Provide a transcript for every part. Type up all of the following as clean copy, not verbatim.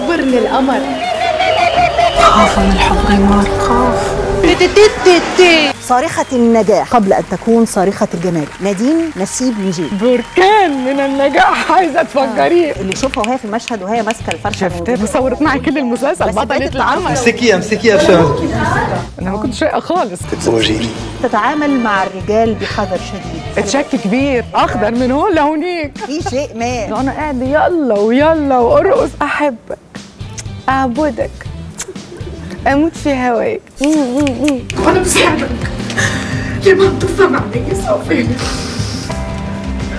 أكبر من القمر. خاف من الحضيمات، خاف. صارخة النجاح قبل أن تكون صارخة الجمال. نادين نسيب نجيم. بركان من النجاح، عايزة تفجريه. اللي شوفها وهي في المشهد وهي ماسكة الفرشة. شفتها صورت معي كل المسلسل، بطلة العمل. امسكيها امسكيها يا شباب. أنا ما كنتش رايقة خالص. تتعامل مع الرجال بحذر شديد. الشك كبير، أخضر من هون لهونيك. في شيء ما. أنا قاعدة يلا ويلا وأرقص. أحبك، أعبدك، أموت في هواك. أنا بساعدك لما بتفهم عندي صافي.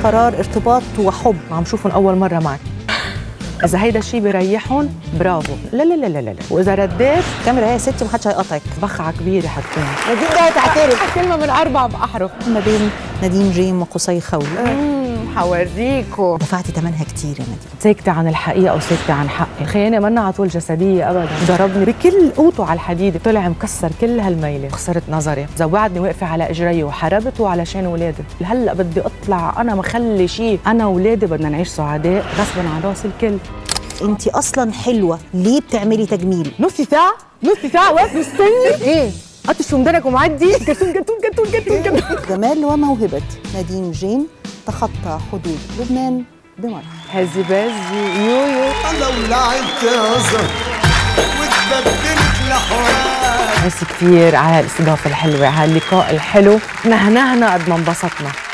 قرار ارتباط وحب عم شوفهم أول مرة معك. إذا هيدا الشيء بيريحهم برافو، لا لا لا لا لا، وإذا رديت الكاميرا هي يا ستي محدش هيقطعك، بخعة كبيرة حرفيا. نادين جاية تعترف كلمة من 4 أحرف ما بين نادين جيم وقصي خولي. حوريكوا دفعتي ثمنها كتير يا نادين. ساكتة عن الحقيقة وساكتة عن حقي، خيانة منا على طول جسدية أبدا، ضربني بكل قوته على الحديد، طلع مكسر كل هالميلة، خسرت نظري، زوعدني واقفة على إجري وحاربته علشان ولادي، هلا بدي أطلع أنا مخلي شيء، أنا وولادي بدنا نعيش سعداء غصبا عن راس الكل. أنتِ أصلا حلوة، ليه بتعملي تجميل؟ نص ساعة، نص ساعة واقف مستني إيه؟ قطش في مدنك ومعدي جاتون جاتون جاتون جاتون جاتون. جمال وموهبة نادين جيم تخطى حدود لبنان بمرة. هزي بازي يويو. لو لعبت هزر واتبدلت لحوار. بس كتير على الاستضافة الحلوة، على اللقاء الحلو، نهنهنا قد ما انبسطنا.